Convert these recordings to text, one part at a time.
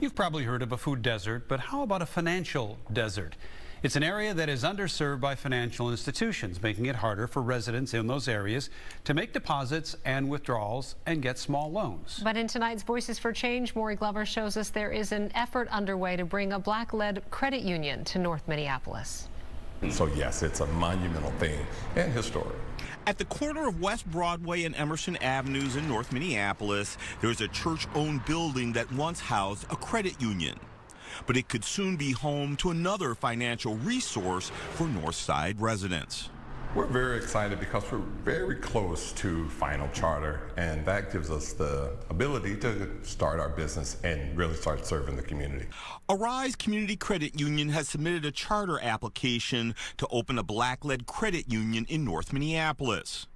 You've probably heard of a food desert, but how about a financial desert? It's an area that is underserved by financial institutions, making it harder for residents in those areas to make deposits and withdrawals and get small loans. But in tonight's Voices for Change, Maury Glover shows us there is an effort underway to bring a black-led credit union to North Minneapolis. So yes, it's a monumental thing and historic. At the corner of West Broadway and Emerson Avenues in North Minneapolis, there's a church-owned building that once housed a credit union. But it could soon be home to another financial resource for Northside residents. We're very excited because we're very close to final charter, and that gives us the ability to start our business and really start serving the community. Arise Community Credit Union has submitted a charter application to open a black-led credit union in North Minneapolis.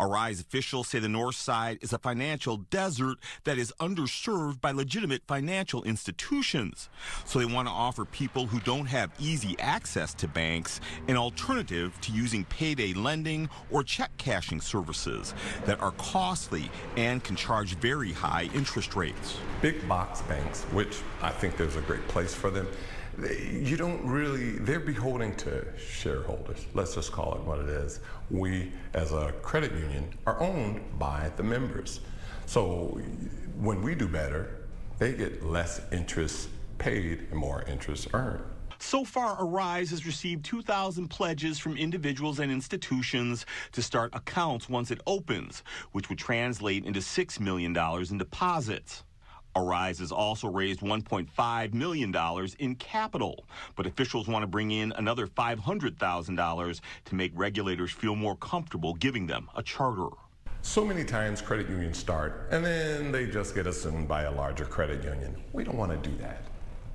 Arise officials say the North Side is a financial desert that is underserved by legitimate financial institutions. So they want to offer people who don't have easy access to banks an alternative to using payday lending or check cashing services that are costly and can charge very high interest rates. Big box banks, which I think there's a great place for them, you don't really, they're beholden to shareholders. Let's just call it what it is. We, as a credit union, are owned by the members. So when we do better, they get less interest paid and more interest earned. So far, Arise has received 2,000 pledges from individuals and institutions to start accounts once it opens, which would translate into $6 million in deposits. Arise has also raised $1.5 million in capital, but officials want to bring in another $500,000 to make regulators feel more comfortable giving them a charter. So many times credit unions start, and then they just get assumed by a larger credit union. We don't want to do that.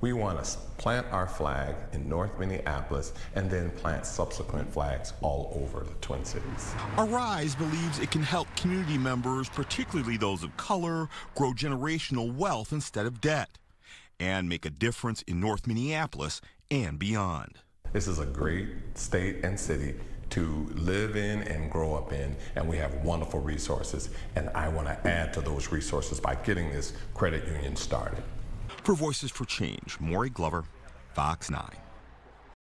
We want to plant our flag in North Minneapolis and then plant subsequent flags all over the Twin Cities. Arise believes it can help community members, particularly those of color, grow generational wealth instead of debt and make a difference in North Minneapolis and beyond. This is a great state and city to live in and grow up in, and we have wonderful resources, and I want to add to those resources by getting this credit union started. For Voices for Change, Maury Glover, Fox 9.